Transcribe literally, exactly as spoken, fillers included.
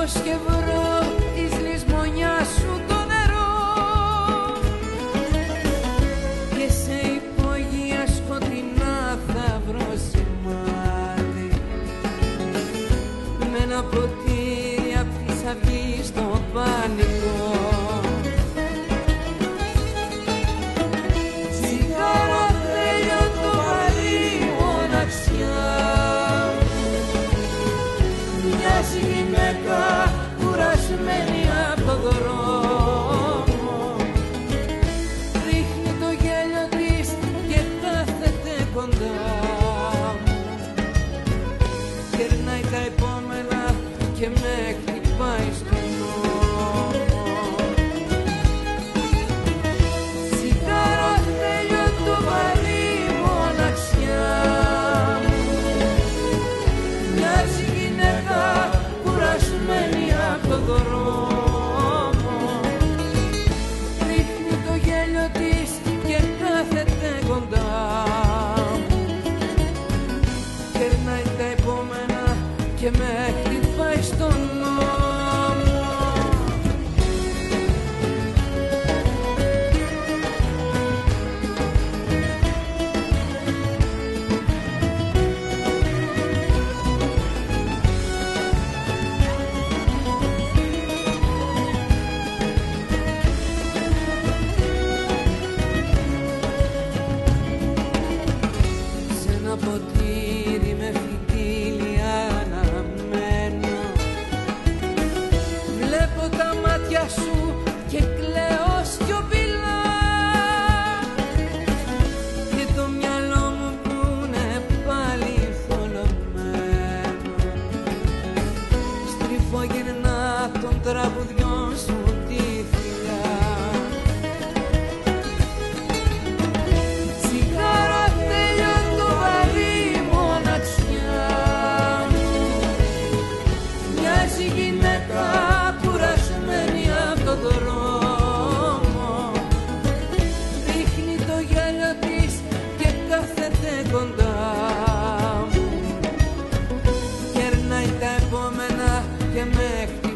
πως και βρω της λησμονιάς σου το νερό και σε υπόγεια σκοτεινά θα βρω σημάδι με ένα ποτήρι απ' της αυγής στο πανικό. Κουρασμένη από τον δρόμο, ρίχνει το γέλιο της και κάθεται κοντά μου. Γερνάει τα επόμενα και με χτυπάει στον νόμο. Τσιγάρο τέλειο το βαρύ μοναξιά μου, μοιάζει γυναίκα κουρασμένη από τον δρόμο, ρίχνει το γέλιο της και κάθεται κοντά μου. Κερνάει τα επόμενα και με χτυπάει στον ποτήρι με φυτίλια αναμένο βλέπω τα μάτια σου και κλαίω σιωπηλά και το μυαλό μου που είναι πάλι θολωμένο στριφογυρνά των τραγουδιών σου τη θηλιά. Κοντά μου, κερνάει τα επόμενα και με